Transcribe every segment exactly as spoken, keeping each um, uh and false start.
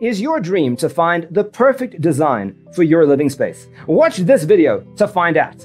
Is your dream to find the perfect design for your living space? Watch this video to find out.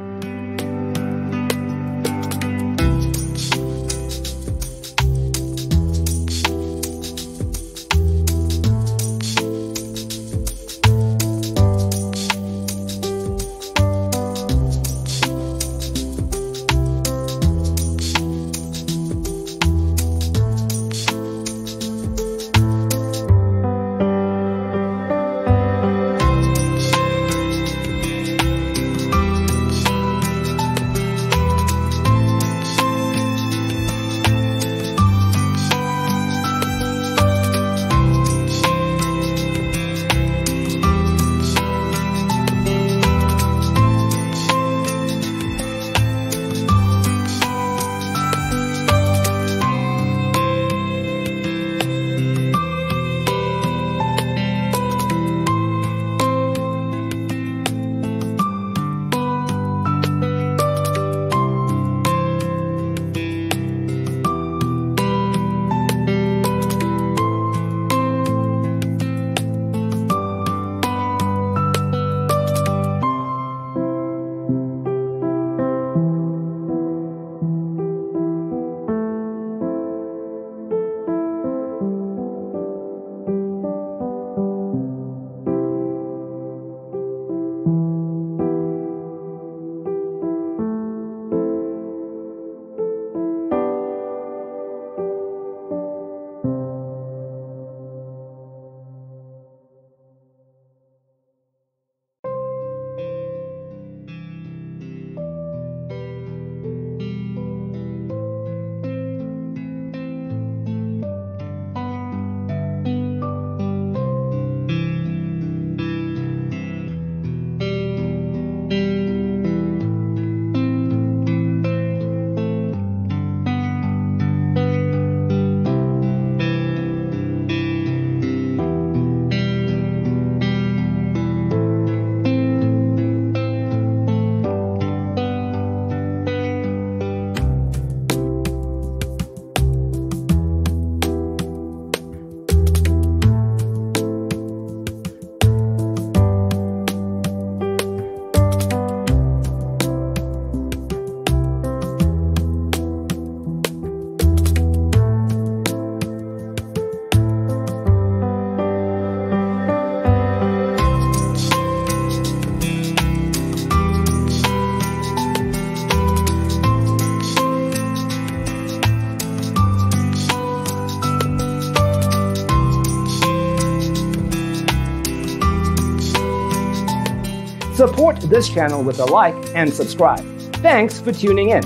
Support this channel with a like and subscribe. Thanks for tuning in.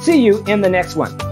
See you in the next one.